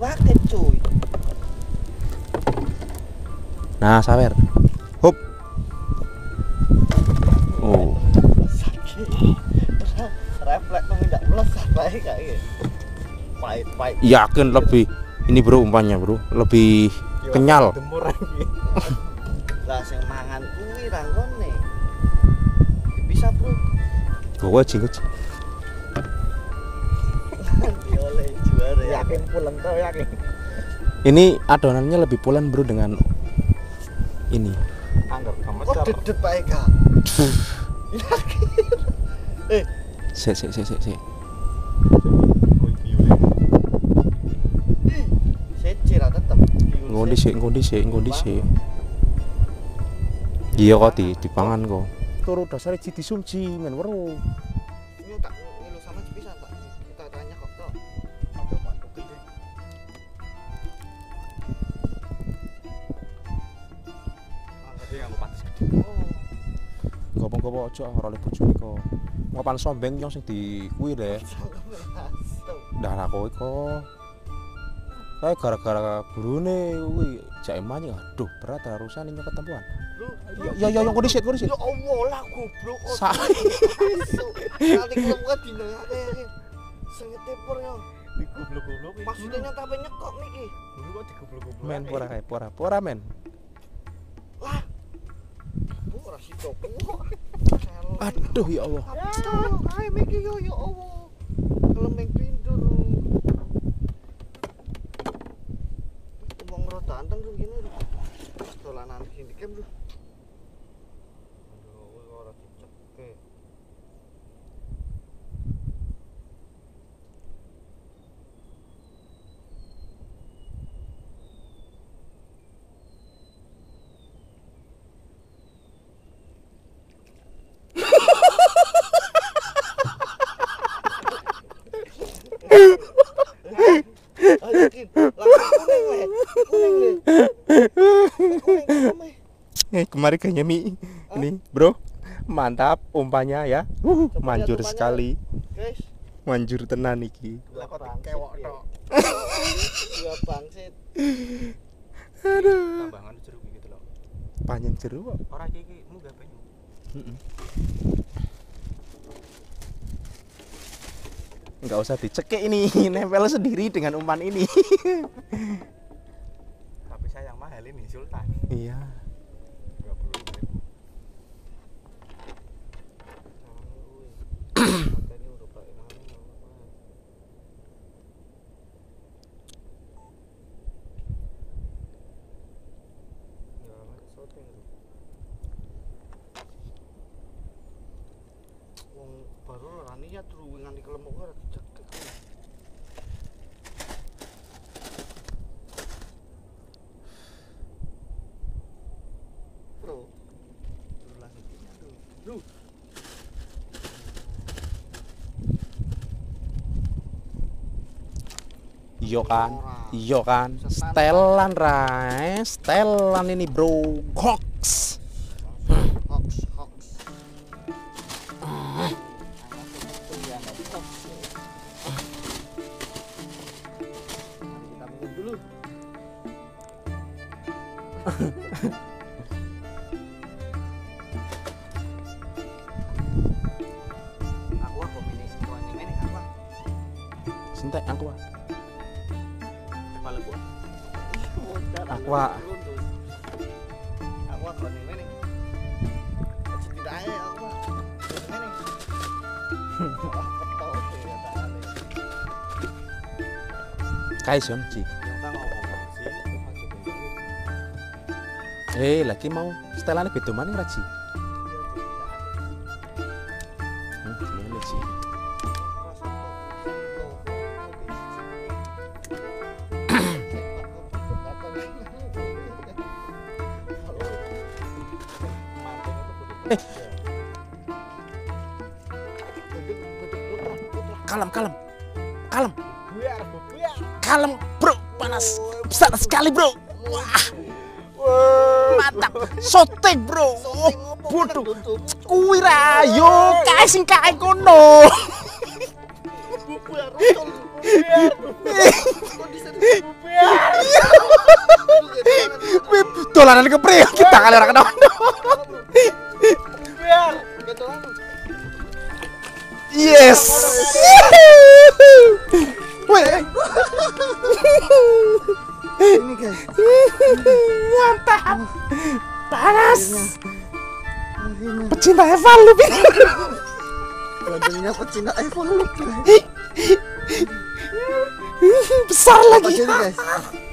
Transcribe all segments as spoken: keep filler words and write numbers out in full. Waket cuy. Nah, sawer. Hop. Oh. Sakit. Refleks kok enggak melesat baik kayak gitu. Pait-pait. Yakin lebih ini bro umpannya, bro. Lebih yo, kenyal. Lah sing mangan kuwi ra ngone. Bisa, bro. Gowo cingkut. Oleh juara. Yakin pulen toh, yakin. Ini adonannya lebih pulen, bro, dengan ini anggur kemes apa? Oh, dedep baik kak. Eh, sik sik sik sik. Secira tetep. Ngondi sik, ngondi sik, ngondi sik. Iya kok di dipangan kok. Turu dasare jiti sumji men weruh. Ini tak ngelu sama bisa tak. Kita tanya kok to. Ada patok gede. Iya pantes gede. Gopo-gopo aja ora le bojone kok. Ngopan sombeng yang sing di kuwi le. Ndak ra kowe kok. Kayak gara-gara gurune kuwi jake manyek aduh berat harusane nyek ketempuan. Ya ya ya kondisi kondisi. Ya Allah lah goblok. Sae. Nanti kok dinengake iki. Sengete pur yo. Digoblok-goblok iki. Maksudnya tapi nyekok niki. Dulu kok digoblok-goblok. Men pora kae pora pora men. Wah. Ora sitok. Aduh ya Allah. Aduh, kae miki yo ya Allah. Kelempeng pindur. Wong rotan teng ngene lho. Dolanan iki ndekem lho. Aduh, ora diceke. Kemarin kayaknya mi ini bro mantap umpannya ya. Wuh, manjur sekali guys, manjur tenan iki. Aduh tambangan jeruk gitu loh, panjen jeruk ora iki munggah banyu. Enggak usah dicekik ini, nempel sendiri dengan umpan ini. Tapi sayang mahal ini Sultan. Iya. Baru ora niat turu nganti kelemuk ora dicekek. Bro. Turu lagi tuh. Bro. Iya kan? Iya kan? Stelan rae, stelan ini bro. Hoax. Sintek aqua. Aqua. Aqua. Aqua kono ngene. Cinta ae aqua. Ngene. Kaison Ci. Eh, lagi mau setelane beda maning ra Ci. Kalem, kalem, kalem, kalem, bro, panas, besar sekali bro, wah, mantap, sotek bro, bodoh, kuwi rayo, kae sing kae kono. Dolanan kepriye kita kali ora kena. Yes. Woi. Ini guys. Mantap. Panas. Pecinta Evan lu. Badannya pecinta Evan lu. Besar lagi. Ini guys.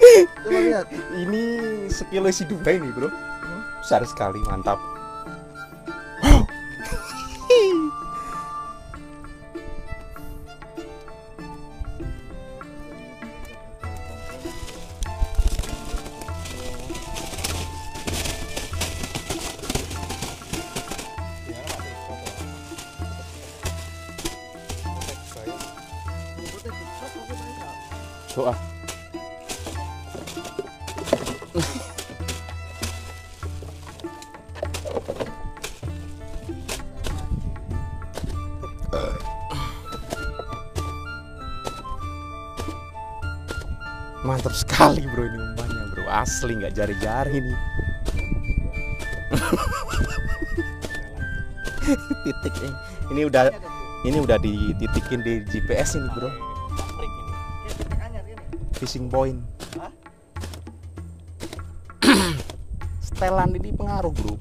Coba lihat. Ini sekilo isi Dubai nih, Bro. Besar sekali, mantap. Coba. Mantap sekali bro ini umpannya bro, asli nggak jari-jari nih. Titik ini udah ini udah dititikin di G P S ini bro. Fishing point. Setelan ini pengaruh bro.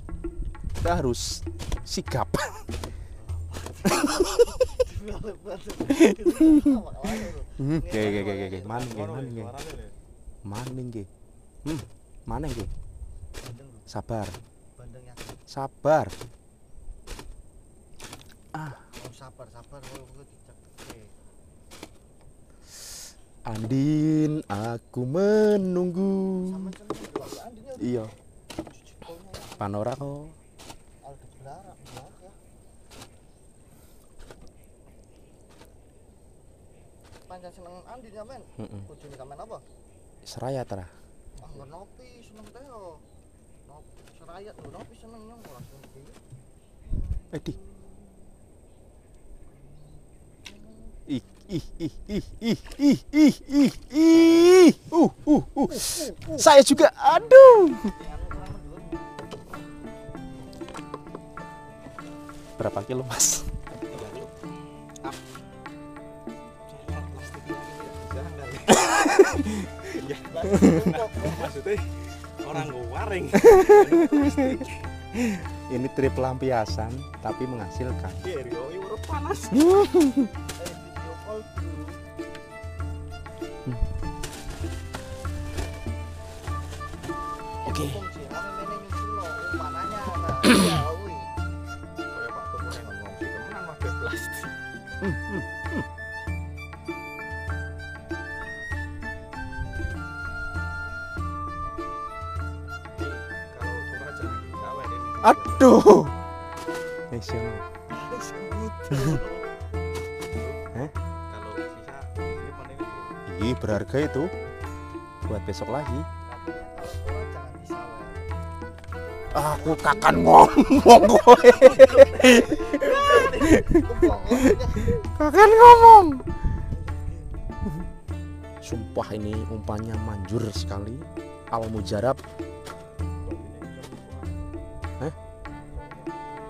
Kita harus sigap. Oke oke oke maning ge maning ge. Maning ge. Hmm, maning ge. Sabar. Sabar. Ah, sabar sabar Andin, aku menunggu. Iya. Panora kok. Panjang seneng Andin ya men? Bojone kamen apa? Serayat ra. Ah ngopi seneng teh yo. Ngopi serayat lho, ngopi seneng nyong ora seneng. Edi. Ih ih ih ih ih ih ih ih ih. Uh uh uh. Saya juga aduh. Berapa kilo, Mas? Ya, maksudnya orang waring. Ini trip lampiasan tapi menghasilkan. Panas. Oke. Aduh. Nasional. Hah? Kalau sisa ini panen itu. Ih, berharga itu. Buat besok lagi. Aku kakan ngomong gue. Kakan ngomong. Sumpah ini umpannya manjur sekali. Al mujarab.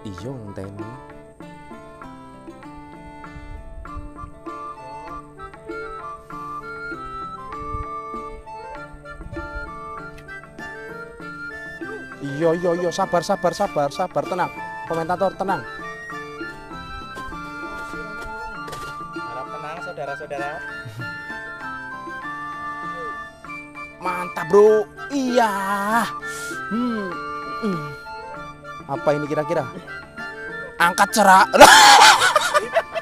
Iya ngenteni. Iya iya iya sabar sabar sabar sabar tenang. Komentator tenang. Harap tenang saudara-saudara. Mantap bro. Iya. Hmm. Apa ini kira-kira? Angkat cerak.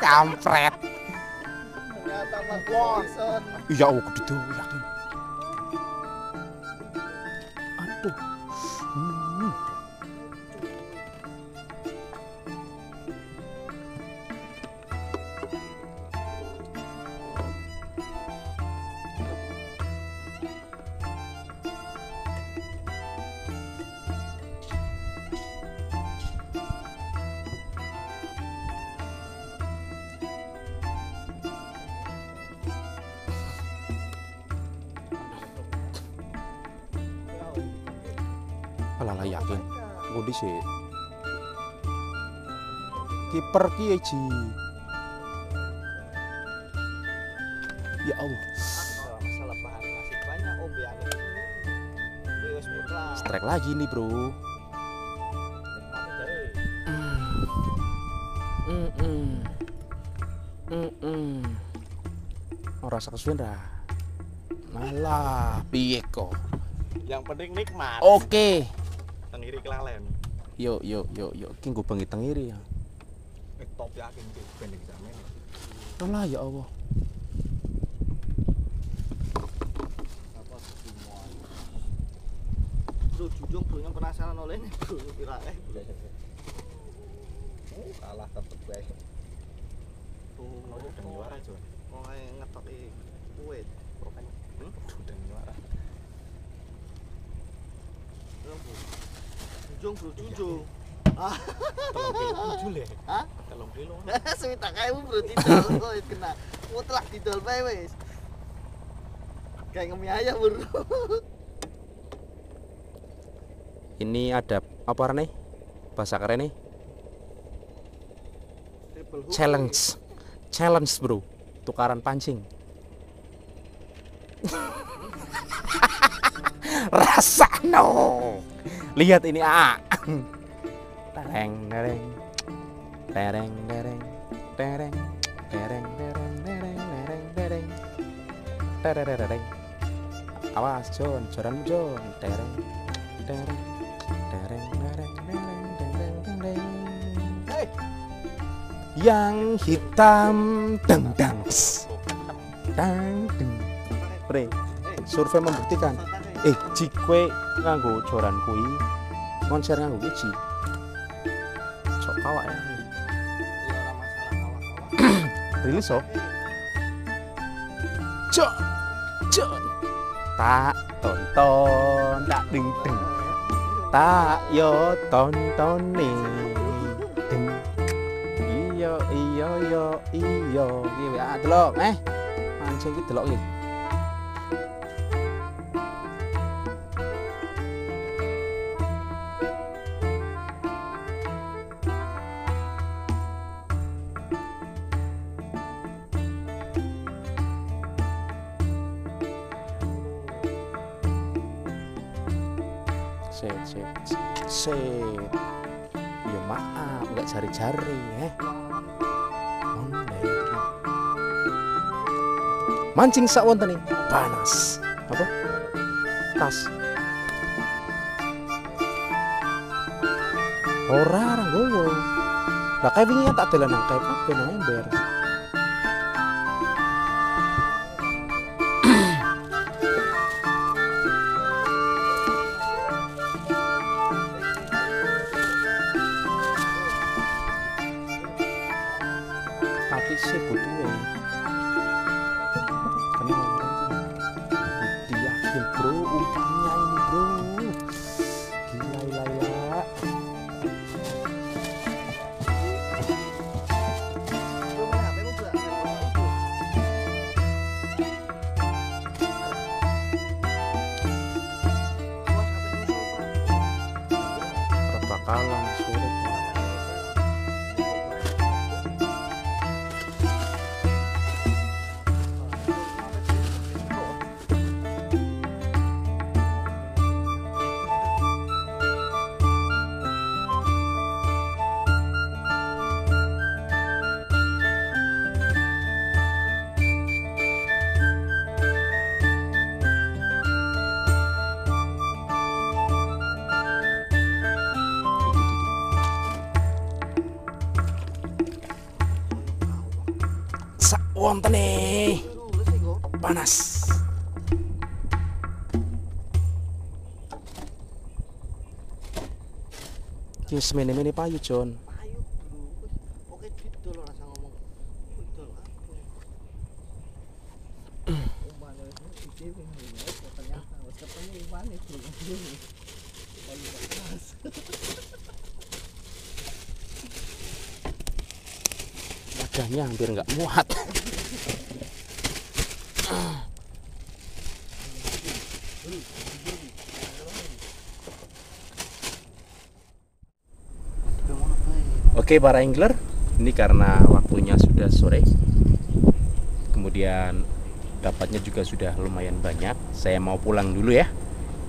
Kampret. Iya, aku gede yakin. Aduh. Hmm. Malah yakin. Kok dhisik. Kiper ki Eji. Ya Allah. Masalah bahan masih banyak obeane. Wis mutlak. Strike lagi nih, Bro. Mm-mm. Mm-mm. Ora kesuwen ra. Malah piye kok. Yang penting nikmat. Oke. Okay. Tengiri kelalen. Yuk, yuk, yuk, yuk. Ki nggo bengi tengiri ya. Nek top yakin ki ben iki jamin. Lah ya Allah. Apa semua. Lu jujung punya penasaran oleh nek kirae. Kalah tetep guys. Tuh, mau udah juara coy. Mau ngetok iki kuwet, bukan. Hmm, udah juara. Jujung, bro, jujung. Ah, jujur le. Hah? Telung kilo. Suwi tak kae bro didol kok kena. Mutlak didol bae wis. Kayak ngemi ayam, Bro. Ini ada apa rene? Bahasa keren nih. Challenge, challenge bro, tukaran pancing. Rasa no, lihat ini ah, tereng tereng, tereng tereng, tereng tereng tereng tereng tereng tereng tereng. Awas John, joran John, tereng tereng tereng tereng tereng tereng. Yang hitam dendang dang deng pre survei membuktikan eh jikwe nganggo joran kui konser nganggo biji cok kawak ya rilis sok cok cok tak tonton tak ding ding tak yo tonton nih iya iya iya iki wae delok eh mancing iki delok iki set set set ya maaf enggak jari-jari eh mancing sak wontene panas apa tas ora nggowo lah kae wingi tak dalan nang kae kabeh nang ember tapi sih butuh alam sulit sak wontene panas yes mene-mene payu John payu bro oke didol ora sang ngomong didol apa umpane iki wingi ternyata wis ketemu umpane bro wadahnya hampir nggak muat. Oke para angler, ini karena waktunya sudah sore, kemudian dapatnya juga sudah lumayan banyak. Saya mau pulang dulu ya.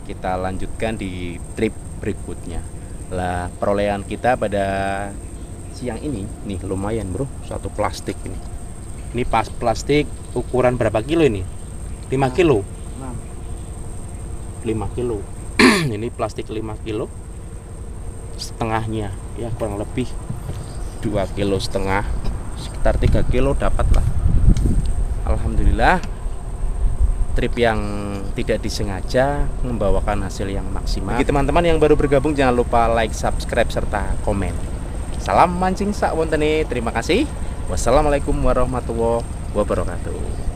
Kita lanjutkan di trip berikutnya. Lah perolehan kita pada siang ini nih lumayan bro, satu plastik ini. Ini pas plastik ukuran berapa kilo ini? lima kilo. lima kilo. Ini plastik lima kilo. Setengahnya ya kurang lebih dua kilo setengah, sekitar tiga kilo dapat lah. Alhamdulillah trip yang tidak disengaja membawakan hasil yang maksimal. Bagi teman-teman yang baru bergabung, jangan lupa like, subscribe, serta komen. Salam mancing sak wontene, terima kasih. Wassalamualaikum warahmatullahi wabarakatuh.